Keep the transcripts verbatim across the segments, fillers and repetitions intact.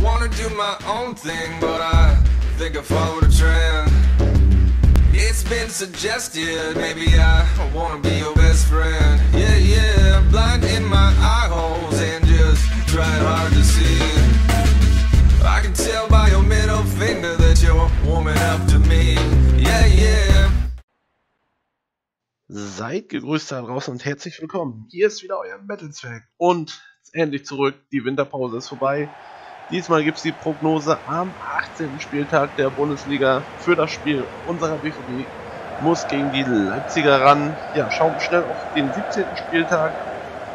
wanna do my own thing, but I think I followed a trend. It's been suggested, maybe I wanna be your best friend. Yeah, yeah, blind in my eye holes and just trying hard to see. I can tell by your middle finger that you're warming up to me. Yeah, yeah. Seid gegrüßt da draußen und herzlich willkommen. Hier ist wieder euer Metalzwerg und endlich zurück. Die Winterpause ist vorbei. Diesmal gibt es die Prognose am achtzehnten Spieltag der Bundesliga für das Spiel unserer B V B. Muss gegen die Leipziger ran. Ja, schauen wir schnell auf den siebzehnten Spieltag.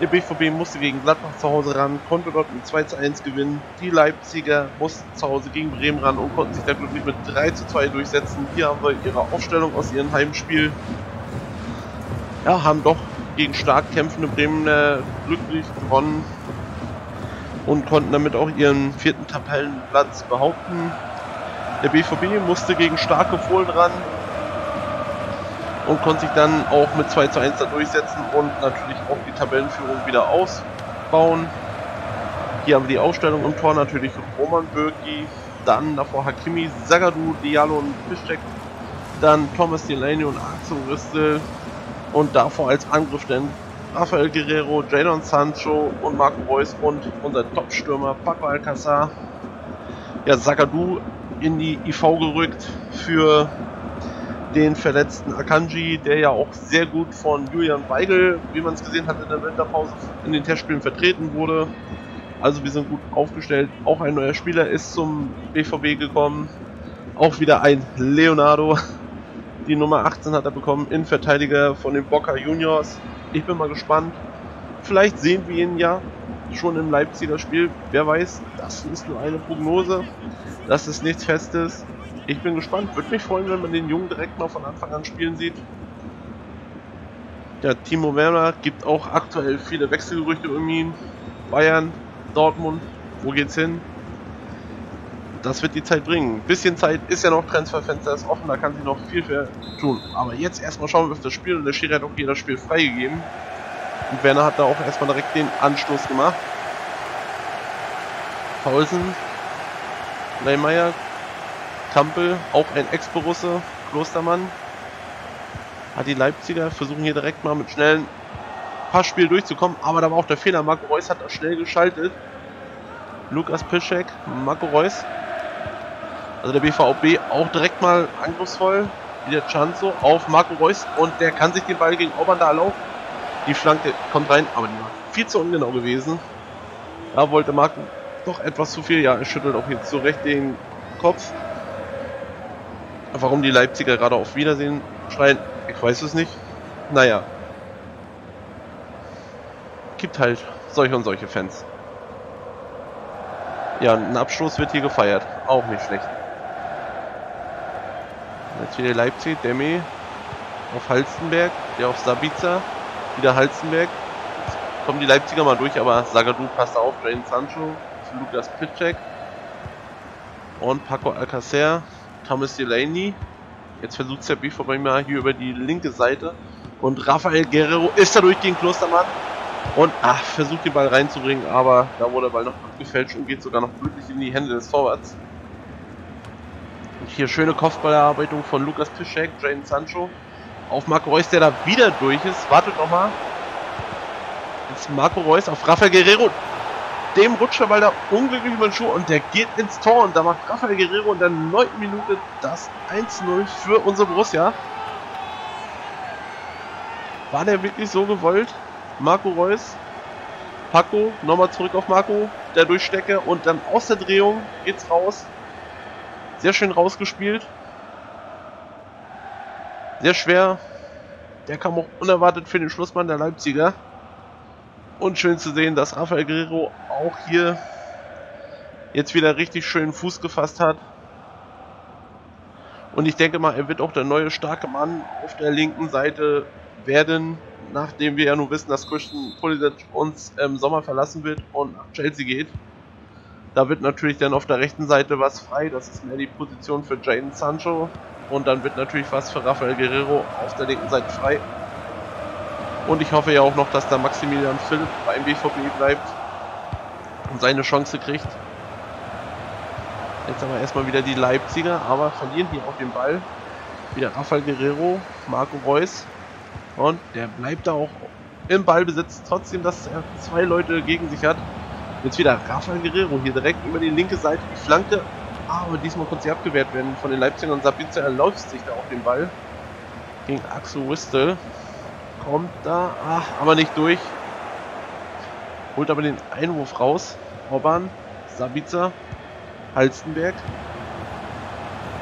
Der B V B musste gegen Gladbach zu Hause ran, konnte dort mit zwei zu eins gewinnen. Die Leipziger mussten zu Hause gegen Bremen ran und konnten sich da glücklich mit drei zu zwei durchsetzen. Hier haben wir ihre Aufstellung aus ihrem Heimspiel. Ja, haben doch gegen stark kämpfende Bremen äh, glücklich gewonnen und konnten damit auch ihren vierten Tabellenplatz behaupten. Der B V B musste gegen starke Fohlen ran und konnte sich dann auch mit zwei zu eins da durchsetzen und natürlich auch die Tabellenführung wieder ausbauen. Hier haben wir die Aufstellung im Tor natürlich Roman Bürki, dann davor Hakimi, Zagadou, Diallo und Piszczek, dann Thomas Delaney und Axel Rüste. Und davor als Angriff denn Rafael Guerreiro, Jadon Sancho und Marco Reus und unser Top-Stürmer Paco Alcázar. Ja, Zagadou in die I V gerückt für den verletzten Akanji, der ja auch sehr gut von Julian Weigl, wie man es gesehen hat, in der Winterpause in den Testspielen vertreten wurde. Also wir sind gut aufgestellt. Auch ein neuer Spieler ist zum B V B gekommen. Auch wieder ein Leonardo. Die Nummer achtzehn hat er bekommen, Innenverteidiger von den Boca Juniors. Ich bin mal gespannt. Vielleicht sehen wir ihn ja schon im Leipziger Spiel. Wer weiß, das ist nur eine Prognose. Das ist nichts Festes. Ich bin gespannt. Würde mich freuen, wenn man den Jungen direkt mal von Anfang an spielen sieht. Ja, Timo Werner gibt auch aktuell viele Wechselgerüchte um ihn. Bayern, Dortmund, wo geht's hin? Das wird die Zeit bringen. Ein bisschen Zeit ist ja noch, Transferfenster ist offen, da kann sie noch viel für tun. Aber jetzt erstmal schauen wir auf das Spiel und der Schiri hat auch jedes Spiel freigegeben. Und Werner hat da auch erstmal direkt den Anstoß gemacht. Poulsen, Leinmeier, Kampl, auch ein Ex-Borusse, Klostermann. Hat die Leipziger, versuchen hier direkt mal mit schnellen Passspiel durchzukommen, aber da war auch der Fehler. Marco Reus hat da schnell geschaltet. Łukasz Piszczek, Marco Reus. Also der B V B auch direkt mal angriffsvoll. Wieder Sancho auf Marco Reus. Und der kann sich den Ball gegen Aubameyang da erlauben. Die Flanke kommt rein, aber die war viel zu ungenau gewesen. Da wollte Marco doch etwas zu viel. Ja, er schüttelt auch jetzt so recht den Kopf. Warum die Leipziger gerade auf Wiedersehen schreien, ich weiß es nicht. Naja. Gibt halt solche und solche Fans. Ja, ein Abstoß wird hier gefeiert. Auch nicht schlecht. Jetzt wieder Leipzig, Demme auf Halstenberg, der auf Sabitzer, wieder Halstenberg. Jetzt kommen die Leipziger mal durch, aber Zagadou passt auf, Jadon Sancho, Łukasz Piszczek und Paco Alcázar, Thomas Delaney. Jetzt versucht der B V B mal hier über die linke Seite und Rafael Guerreiro ist dadurch gegen Klostermann. Und ach, versucht den Ball reinzubringen, aber da wurde der Ball noch abgefälscht und geht sogar noch glücklich in die Hände des Torwarts. Und hier schöne Kopfballerarbeitung von Łukasz Piszczek, Jadon Sancho auf Marco Reus, der da wieder durch ist. Wartet nochmal. Jetzt Marco Reus auf Rafael Guerreiro. Dem rutscht der Ball da unglücklich über den Schuh und der geht ins Tor. Und da macht Rafael Guerreiro in der neunten Minute das eins zu null für unsere Borussia. War der wirklich so gewollt? Marco Reus, Paco, nochmal zurück auf Marco, der Durchstecke und dann aus der Drehung geht's raus. Sehr schön rausgespielt. Sehr schwer. Der kam auch unerwartet für den Schlussmann der Leipziger. Und schön zu sehen, dass Rafael Guerreiro auch hier jetzt wieder richtig schön Fuß gefasst hat. Und ich denke mal, er wird auch der neue starke Mann auf der linken Seite werden. Nachdem wir ja nun wissen, dass Christian Pulisic uns im Sommer verlassen wird und nach Chelsea geht. Da wird natürlich dann auf der rechten Seite was frei. Das ist mehr die Position für Jadon Sancho. Und dann wird natürlich was für Rafael Guerreiro auf der linken Seite frei. Und ich hoffe ja auch noch, dass da Maximilian Philipp beim B V B bleibt und seine Chance kriegt. Jetzt aber erstmal wieder die Leipziger, aber verlieren hier auch den Ball. Wieder Rafael Guerreiro, Marco Reus. Und der bleibt da auch im Ballbesitz, trotzdem, dass er zwei Leute gegen sich hat. Jetzt wieder Rafael Guerreiro hier direkt über die linke Seite, die Flanke. Aber diesmal konnte sie abgewehrt werden von den Leipzigern. Und Sabitzer erlaubt sich da auch den Ball gegen Axel Rüste. Kommt da, ach, aber nicht durch. Holt aber den Einwurf raus. Orban, Sabitzer, Halstenberg.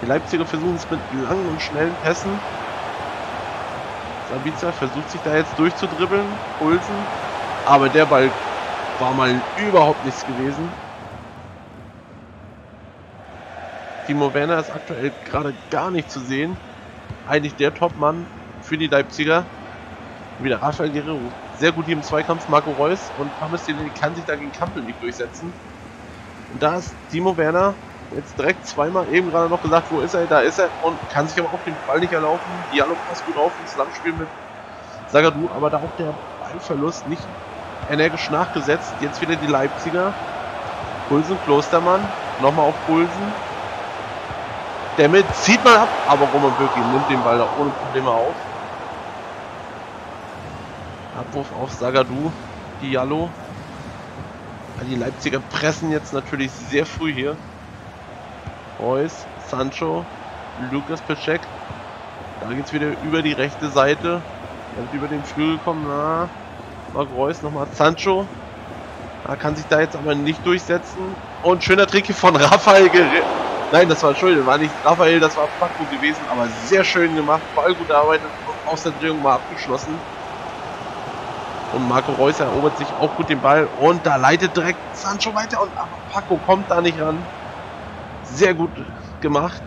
Die Leipziger versuchen es mit langen und schnellen Pässen. Sabitzer versucht sich da jetzt durchzudribbeln. Poulsen. Aber der Ball war mal überhaupt nichts gewesen. Timo Werner ist aktuell gerade gar nicht zu sehen. Eigentlich der Topmann für die Leipziger. Wieder Rafael Guerreiro. Sehr gut hier im Zweikampf. Marco Reus und Thomas Delaney kann sich da gegen Kampl nicht durchsetzen. Und da ist Timo Werner jetzt direkt zweimal eben gerade noch gesagt, wo ist er? Da ist er und kann sich aber auch den Ball nicht erlaufen. Diallo passt gut auf, ins Zusammenspiel mit Zagadou, aber da auch der Ballverlust nicht energisch nachgesetzt. Jetzt wieder die Leipziger. Poulsen, Klostermann, nochmal auf Poulsen. Demme zieht mal ab, aber Roman Bürki nimmt den Ball da ohne Probleme auf. Abwurf auf Zagadou, Diallo. Die Leipziger pressen jetzt natürlich sehr früh hier. Reus, Sancho, Łukasz Piszczek. Da geht es wieder über die rechte Seite. Kommt über den Flügel gekommen. Na, Marco Reus nochmal. Sancho. Da kann sich da jetzt aber nicht durchsetzen. Und schöner Trick hier von Rafael Guerreiro. Nein, das war, Entschuldigung, war nicht Rafael, das war Paco gewesen. Aber sehr schön gemacht. Voll gute Arbeit. Aus der Drehung mal abgeschlossen. Und Marco Reus erobert sich auch gut den Ball. Und da leitet direkt Sancho weiter. Und aber Paco kommt da nicht ran. Sehr gut gemacht.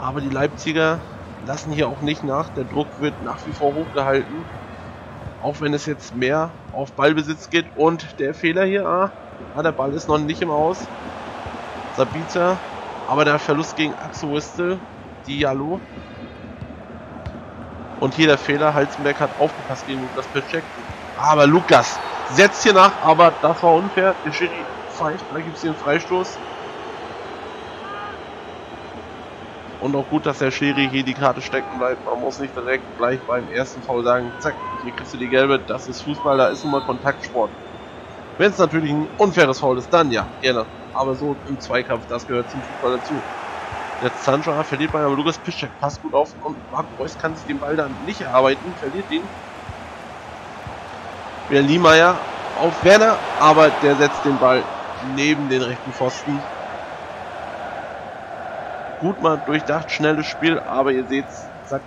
Aber die Leipziger lassen hier auch nicht nach. Der Druck wird nach wie vor hochgehalten. Auch wenn es jetzt mehr auf Ballbesitz geht. Und der Fehler hier. Ah, der Ball ist noch nicht im Aus. Sabitzer. Aber der Verlust gegen Axel Witsel. Diallo. Und hier der Fehler, Halstenberg hat aufgepasst gegen Łukasz Piszczek. Aber Lukas setzt hier nach, aber das war unfair. Der Schiri pfeift, da gibt es hier einen Freistoß. Und auch gut, dass der Schiri hier die Karte stecken bleibt. Man muss nicht direkt gleich beim ersten Foul sagen, zack, hier kriegst du die gelbe. Das ist Fußball, da ist nun mal Kontaktsport. Wenn es natürlich ein unfaires Foul ist, dann ja, gerne. Aber so im Zweikampf, das gehört zum Fußball dazu. Jetzt Sancho verliert bei Łukasz Piszczek, passt gut auf und Marco Reus kann sich den Ball dann nicht erarbeiten, verliert ihn. Wieder Leinmeier auf Werner, aber der setzt den Ball neben den rechten Pfosten. Gut mal durchdacht, schnelles Spiel, aber ihr seht, zack,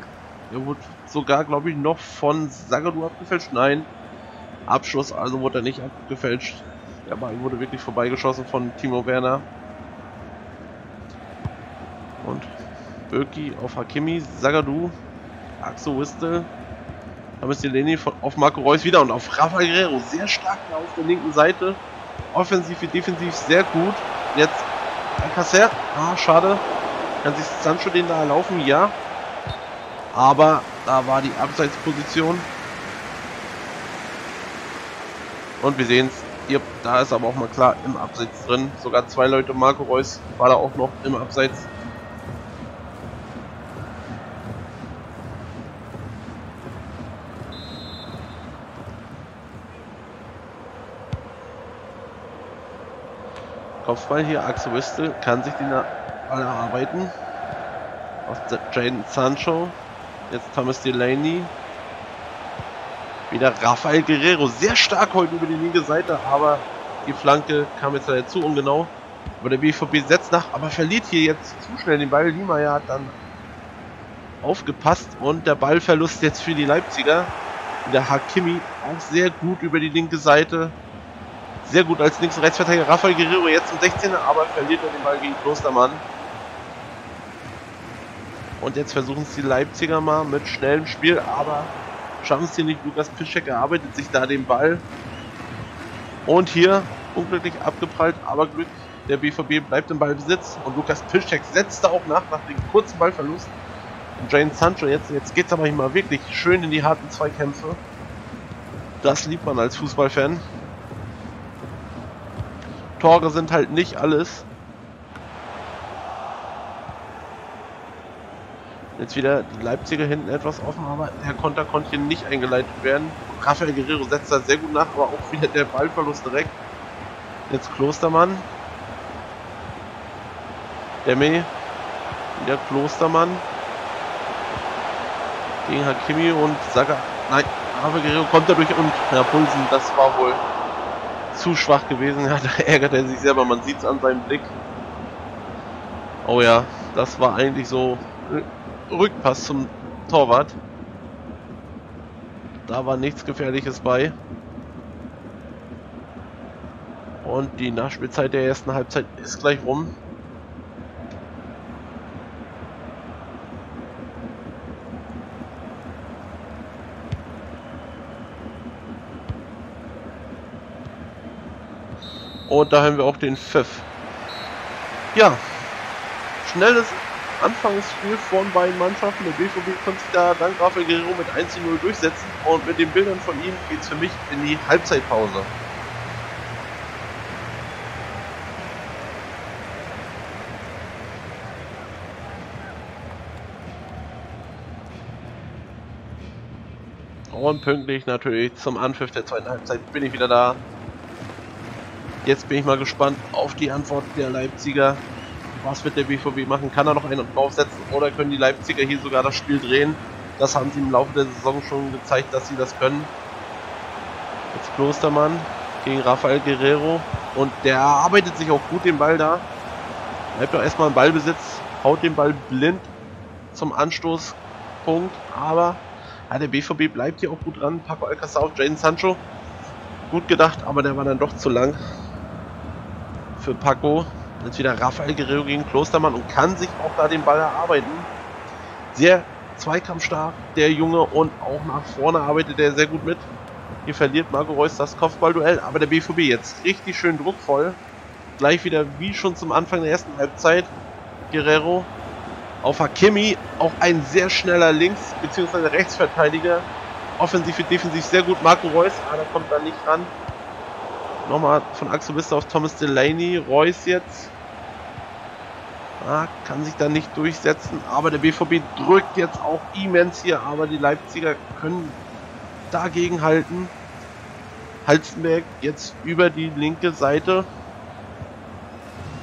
er wurde sogar, glaube ich, noch von Zagadou abgefälscht. Nein, Abschluss, also wurde er nicht abgefälscht. Der Ball wurde wirklich vorbeigeschossen von Timo Werner. Und Bürki auf Hakimi, Zagadou, Axel Witsel, da ist Delaney auf Marco Reus wieder und auf Rafael Guerreiro, sehr stark auf der linken Seite, offensiv wie defensiv sehr gut. Jetzt Alcázar, ah schade, kann sich Sancho den da erlaufen, ja, aber da war die Abseitsposition und wir sehen es. Da ist aber auch mal klar im Abseits drin, sogar zwei Leute, Marco Reus war da auch noch im Abseits. Kopfball hier, Axel Witsel kann sich den Ball erarbeiten. Auf Jadon Sancho. Jetzt Thomas Delaney. Wieder Rafael Guerreiro. Sehr stark heute über die linke Seite, aber die Flanke kam jetzt leider zu ungenau. Aber der B V B setzt nach, aber verliert hier jetzt zu schnell den Ball. Leinmeier hat dann aufgepasst und der Ballverlust jetzt für die Leipziger. Der Hakimi auch sehr gut über die linke Seite. Sehr gut als links- und rechtsverteidiger Rafael Guerreiro jetzt im sechzehner, aber verliert er den Ball gegen Klostermann. Und jetzt versuchen es die Leipziger mal mit schnellem Spiel, aber schaffen es hier nicht. Łukasz Piszczek erarbeitet sich da den Ball. Und hier unglücklich abgeprallt, aber Glück. Der B V B bleibt im Ballbesitz und Łukasz Piszczek setzt da auch nach, nach dem kurzen Ballverlust. Und Jadon Sancho, jetzt, jetzt geht es aber mal wirklich schön in die harten Zweikämpfe. Das liebt man als Fußballfan. Tore sind halt nicht alles. Jetzt wieder die Leipziger hinten etwas offen, aber der Konter konnte hier nicht eingeleitet werden. Rafael Guerreiro setzt da sehr gut nach, aber auch wieder der Ballverlust direkt. Jetzt Klostermann. Demme. Wieder Klostermann. Gegen Hakimi und Zagadou. Nein, Rafael Guerreiro kommt dadurch und Herr Poulsen, das war wohl zu schwach gewesen. Ja, da ärgert er sich selber, man sieht es an seinem Blick. Oh ja, das war eigentlich so Rückpass zum Torwart. Da war nichts Gefährliches bei. Und die Nachspielzeit der ersten Halbzeit ist gleich rum. Und da haben wir auch den Pfiff. Ja, schnelles Anfangsspiel von beiden Mannschaften. Der B V B konnte sich da dank Rafael Guerreiro mit eins zu null durchsetzen. Und mit den Bildern von ihm geht es für mich in die Halbzeitpause. Und pünktlich natürlich zum Anpfiff der zweiten Halbzeit bin ich wieder da. Jetzt bin ich mal gespannt auf die Antwort der Leipziger. Was wird der B V B machen? Kann er noch einen draufsetzen oder können die Leipziger hier sogar das Spiel drehen? Das haben sie im Laufe der Saison schon gezeigt, dass sie das können. Jetzt Klostermann gegen Rafael Guerreiro. Und der arbeitet sich auch gut den Ball da. Bleibt doch erstmal im Ballbesitz. Haut den Ball blind zum Anstoßpunkt. Aber ja, der B V B bleibt hier auch gut dran. Paco Alcázar auf Jadon Sancho. Gut gedacht, aber der war dann doch zu lang für Paco. Jetzt wieder Rafael Guerreiro gegen Klostermann und kann sich auch da den Ball erarbeiten. Sehr zweikampfstark, der Junge, und auch nach vorne arbeitet er sehr gut mit. Hier verliert Marco Reus das Kopfballduell, aber der B V B jetzt richtig schön druckvoll. Gleich wieder wie schon zum Anfang der ersten Halbzeit. Guerreiro auf Hakimi, auch ein sehr schneller Links- bzw. Rechtsverteidiger. Offensiv und defensiv sehr gut. Marco Reus, ah, da kommt da nicht ran. Nochmal von Axel Rüste auf Thomas Delaney. Reus jetzt. Ah, kann sich da nicht durchsetzen. Aber der B V B drückt jetzt auch immens hier. Aber die Leipziger können dagegen halten. Halstenberg jetzt über die linke Seite.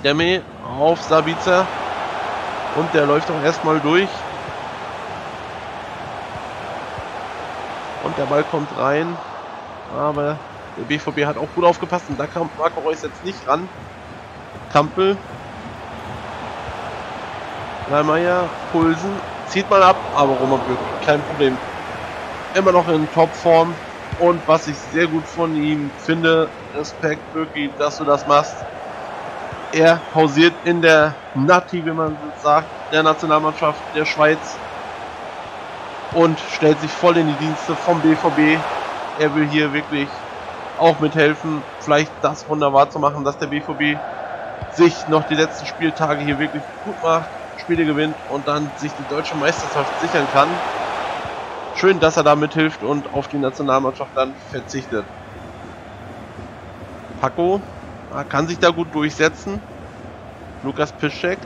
Demme auf Sabitzer. Und der läuft auch erstmal durch. Und der Ball kommt rein. Aber der B V B hat auch gut aufgepasst. Und da kam Marco Reus jetzt nicht ran. Kampl. Leinmeier. Poulsen. Zieht mal ab. Aber Roman Bürki, kein Problem. Immer noch in Topform. Und was ich sehr gut von ihm finde. Respekt, Bürki, dass du das machst. Er pausiert in der Nati, wie man sagt. Der Nationalmannschaft der Schweiz. Und stellt sich voll in die Dienste vom B V B. Er will hier wirklich auch mithelfen, vielleicht das wunderbar zu machen, dass der B V B sich noch die letzten Spieltage hier wirklich gut macht, Spiele gewinnt und dann sich die deutsche Meisterschaft sichern kann. Schön, dass er da mithilft und auf die Nationalmannschaft dann verzichtet. Paco kann sich da gut durchsetzen. Łukasz Piszczek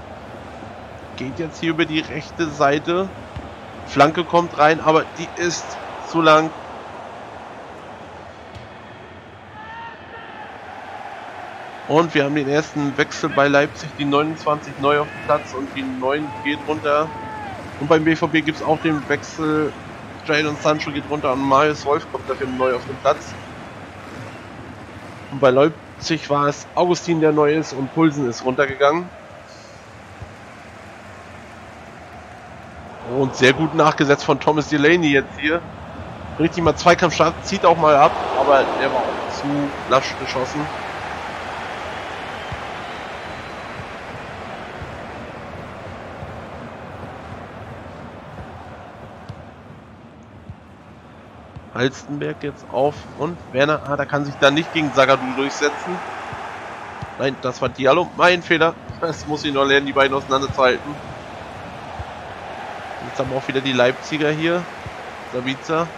geht jetzt hier über die rechte Seite. Flanke kommt rein, aber die ist zu lang. Und wir haben den ersten Wechsel bei Leipzig, die neunundzwanzig neu auf dem Platz und die neun geht runter. Und beim B V B gibt es auch den Wechsel, Jadon Sancho geht runter und Marius Wolf kommt dafür neu auf den Platz. Und bei Leipzig war es Augustin, der neu ist, und Poulsen ist runtergegangen. Und sehr gut nachgesetzt von Thomas Delaney jetzt hier. Richtig mal Zweikampfstart, zieht auch mal ab, aber der war auch zu lasch geschossen. Halstenberg jetzt auf und Werner, ah, da kann sich dann nicht gegen Zagadou durchsetzen. Nein, das war Diallo, mein Fehler. Das muss ich noch lernen, die beiden auseinanderzuhalten. Jetzt haben wir auch wieder die Leipziger hier. Sabitzer,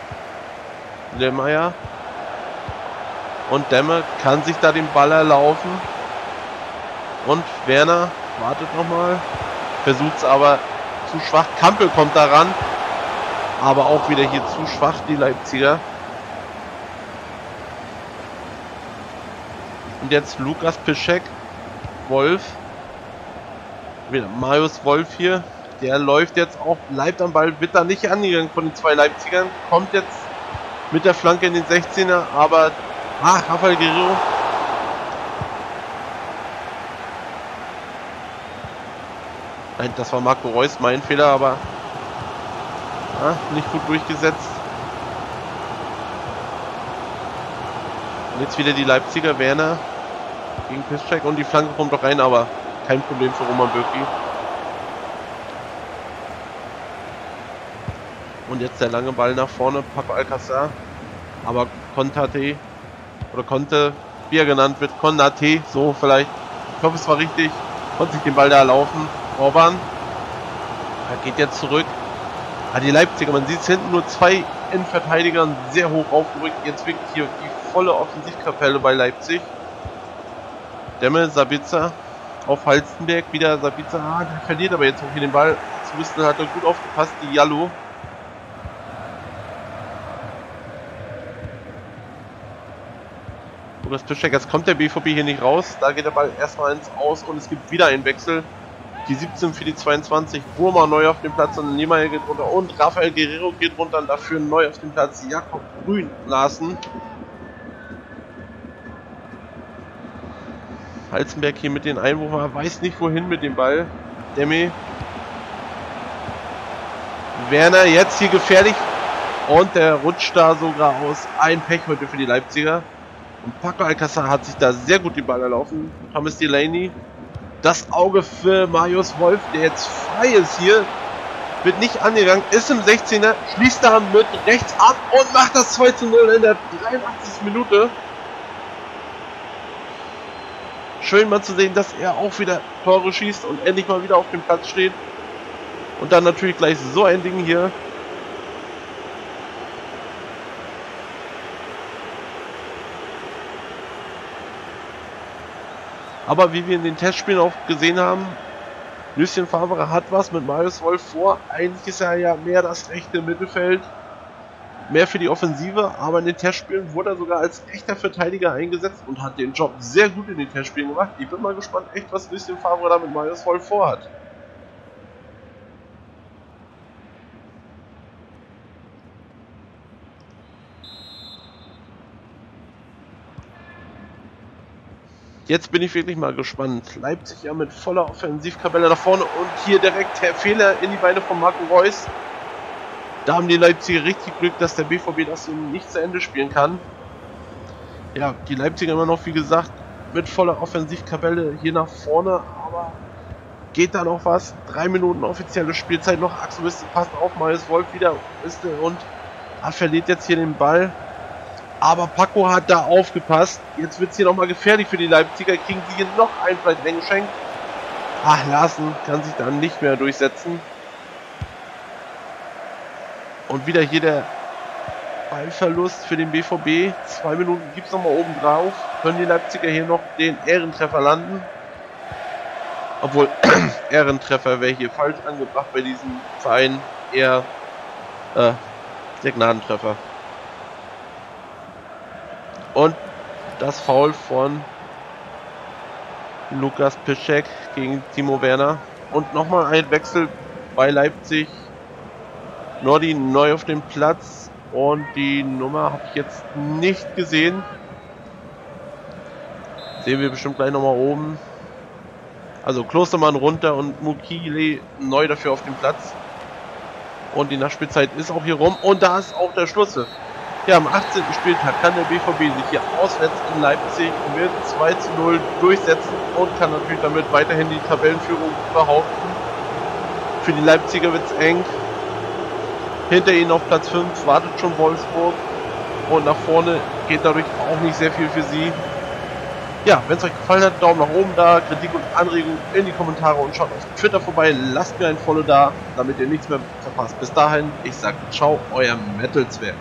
Leinmeier und Demme kann sich da den Ball erlaufen. Und Werner wartet nochmal. Versucht es aber zu schwach. Kampl kommt daran. Aber auch wieder hier zu schwach, die Leipziger. Und jetzt Łukasz Piszczek. Wolf. Wieder Marius Wolf hier. Der läuft jetzt auch, bleibt am Ball, wird da nicht angegangen von den zwei Leipzigern. Kommt jetzt mit der Flanke in den sechzehner, aber ah, Rafael Guerreiro. Nein, das war Marco Reus, mein Fehler, aber ah, nicht gut durchgesetzt. Und jetzt wieder die Leipziger, Werner gegen Piszczek und die Flanke kommt doch rein, aber kein Problem für Roman Bürki. Und jetzt der lange Ball nach vorne, Paco Alcázar. Aber Konate, oder Konte, wie er genannt wird, Konate, so vielleicht. Ich hoffe, es war richtig. Konnte sich den Ball da laufen. Orban. Er geht jetzt zurück. Ah, die Leipziger, man sieht es hinten, nur zwei Innenverteidiger, sehr hoch aufgerückt. Jetzt wirklich hier die volle Offensivkapelle bei Leipzig. Demme, Sabitzer auf Halstenberg. Wieder Sabitzer, ah, der verliert aber jetzt auch hier den Ball. Zu wissen, hat er gut aufgepasst, die Diallo. Łukasz Piszczek, jetzt kommt der B V B hier nicht raus. Da geht der Ball erstmal ins Aus und es gibt wieder einen Wechsel. Die siebzehn für die zweiundzwanzig. Burma neu auf dem Platz und Leinmeier geht runter. Und Rafael Guerreiro geht runter und dafür neu auf dem Platz Jacob Bruun Larsen. Halstenberg hier mit den Einwurf. Er weiß nicht wohin mit dem Ball. Demme. Werner jetzt hier gefährlich. Und der rutscht da sogar aus. Ein Pech heute für die Leipziger. Und Paco Alcázar hat sich da sehr gut den Ball erlaufen. Thomas Delaney. Das Auge für Marius Wolf, der jetzt frei ist hier. Wird nicht angegangen. Ist im sechzehner. Schließt da mit rechts ab und macht das zwei zu null in der dreiundachtzigsten Minute. Schön mal zu sehen, dass er auch wieder Tore schießt und endlich mal wieder auf dem Platz steht. Und dann natürlich gleich so ein Ding hier. Aber wie wir in den Testspielen auch gesehen haben, Lucien Favre hat was mit Marius Wolf vor. Eigentlich ist er ja mehr das rechte Mittelfeld, mehr für die Offensive. Aber in den Testspielen wurde er sogar als echter Verteidiger eingesetzt und hat den Job sehr gut in den Testspielen gemacht. Ich bin mal gespannt, echt was Lucien Favre da mit Marius Wolf vorhat. Jetzt bin ich wirklich mal gespannt. Leipzig ja mit voller Offensivkapelle nach vorne und hier direkt der Fehler in die Beine von Marco Reus. Da haben die Leipziger richtig Glück, dass der B V B das eben nicht zu Ende spielen kann. Ja, die Leipziger immer noch, wie gesagt, mit voller Offensivkapelle hier nach vorne, aber geht da noch was? Drei Minuten offizielle Spielzeit noch. Axel Rüste passt auf, Marius Wolf wieder und er verliert jetzt hier den Ball. Aber Paco hat da aufgepasst. Jetzt wird es hier nochmal gefährlich für die Leipziger. Kriegen sie hier noch einen Flight eingeschenkt. Ach, Larsen kann sich dann nicht mehr durchsetzen. Und wieder hier der Ballverlust für den B V B. Zwei Minuten gibt es nochmal oben drauf. Können die Leipziger hier noch den Ehrentreffer landen? Obwohl, Ehrentreffer wäre hier falsch angebracht bei diesem Verein. Eher äh, der Gnadentreffer. Und das Foul von Łukasz Piszczek gegen Timo Werner. Und nochmal ein Wechsel bei Leipzig. Nordi neu auf dem Platz. Und die Nummer habe ich jetzt nicht gesehen. Sehen wir bestimmt gleich nochmal oben. Also Klostermann runter und Mukile neu dafür auf dem Platz. Und die Nachspielzeit ist auch hier rum. Und da ist auch der Schlusspfiff. Ja, am achtzehnten Spieltag kann der B V B sich hier auswärts in Leipzig und wird zwei zu null durchsetzen und kann natürlich damit weiterhin die Tabellenführung behaupten. Für die Leipziger wird es eng. Hinter ihnen auf Platz fünf wartet schon Wolfsburg und nach vorne geht dadurch auch nicht sehr viel für sie. Ja, wenn es euch gefallen hat, Daumen nach oben da, Kritik und Anregungen in die Kommentare und schaut auf Twitter vorbei. Lasst mir ein Follow da, damit ihr nichts mehr verpasst. Bis dahin, ich sage ciao, euer Metalzwerg.